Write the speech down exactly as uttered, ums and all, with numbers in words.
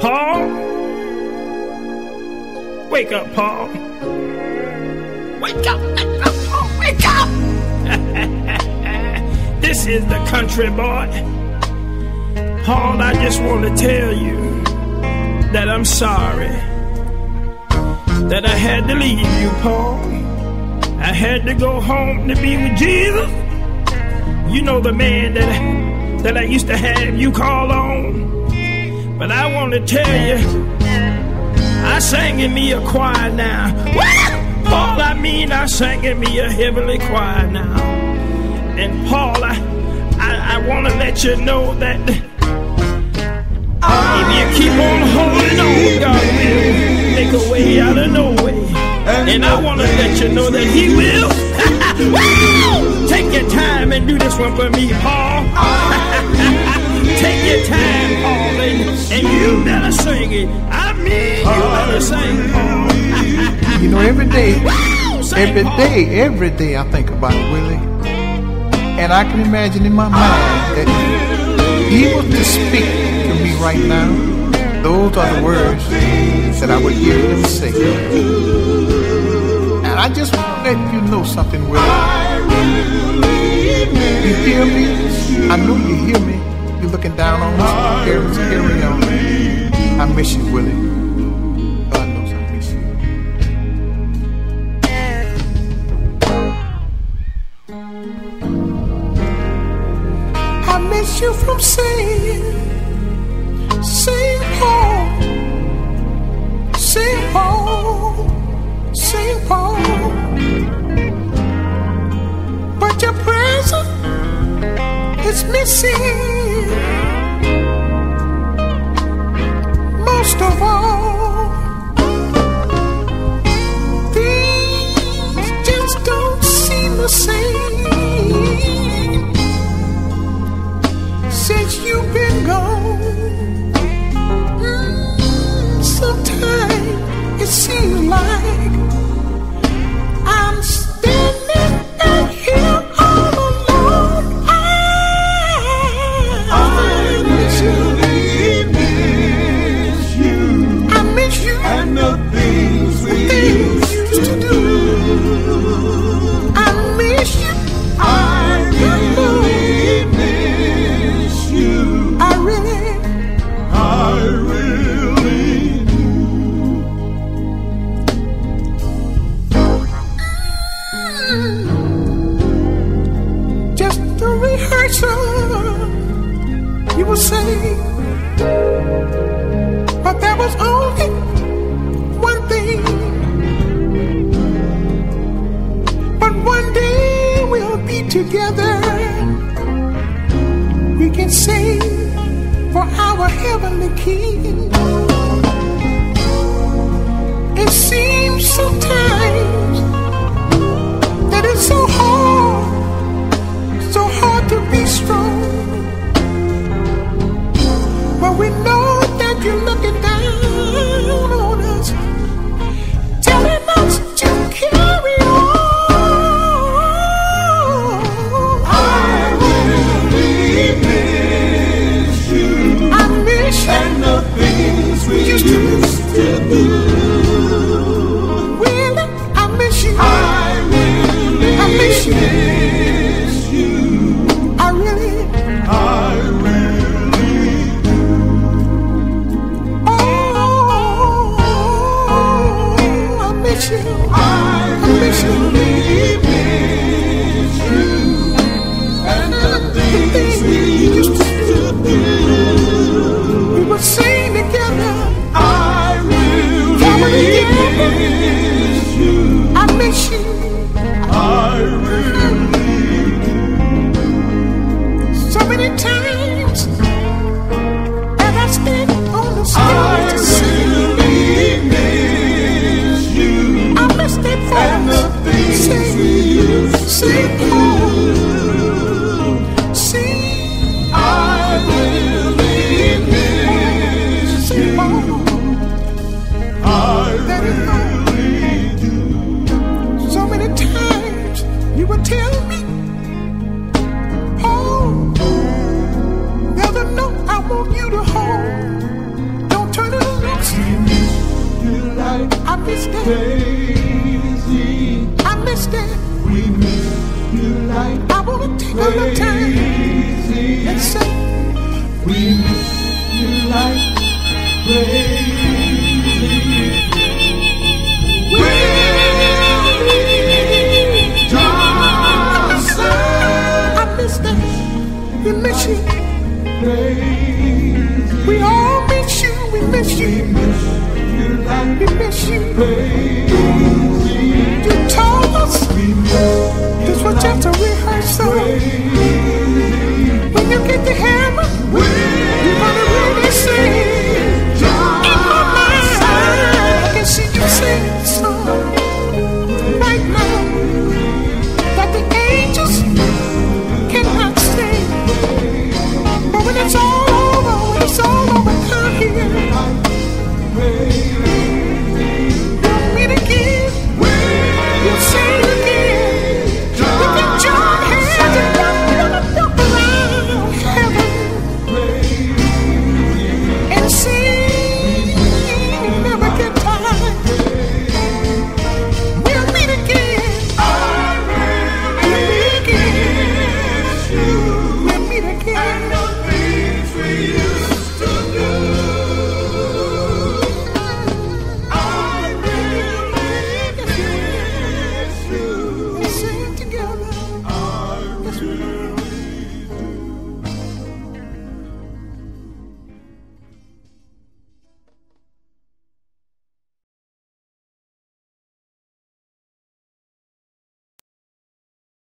Paul, wake up, Paul. Wake up, wake up, Paul, wake up. This is the country boy. Paul, I just want to tell you that I'm sorry that I had to leave you, Paul. I had to go home to be with Jesus. You know, the man that, that I used to have you call on. But I want to tell you, I sang in me a choir now. Woo! Paul, I mean, I sang in me a heavenly choir now. And Paul, I, I, I want to let you know that if you keep on holding on, God will make a way out of no way. And I want to let you know that he will. Take your time and do this one for me, Paul. Take your time, Paul, and, and you better sing it. I mean, you better sing, Paul. You know, every day, every day, every day I think about it, Willie. And I can imagine in my mind that he was to speak to me right now. Those are the words that I would hear him say. And I just want to let you know something, Willie. You hear me? I know you hear me. You're looking down on us, carry, carry on. I miss you, Willie. God knows I miss you. I miss you from saying, saying home, saying home, saying home. But your presence is missing. Most of all, things just don't seem the same since you've been gone. Mm, sometimes it seems like I'm standing out here all alone. I miss you. You will say, but there was only one thing. But one day we'll be together. We can sing for our heavenly King. It seems sometimes that it's so hard, so hard to be strong. We know that you're looking down on us, telling us to carry on. I really miss you. I miss you. And the things we used to do. Well, I miss you. Beasley. I missed it. We missed you like I wanna take crazy. A little time and say we miss you like crazy. We miss you. Crazy. We all miss you. We miss you. We miss you. Like we miss you. Crazy. You told us we miss this was just a rehearsal. Crazy. When you get the hammer, you're gonna really sing. In my mind, I can see you sing a song right now that the angels cannot sing. When it's all over, when it's all over, come here. You'll meet again. You'll sing again. You can join hands and walk, walk, walk around heaven and sing never get tired. We'll meet again. We'll meet again. We'll meet again. Sing together. I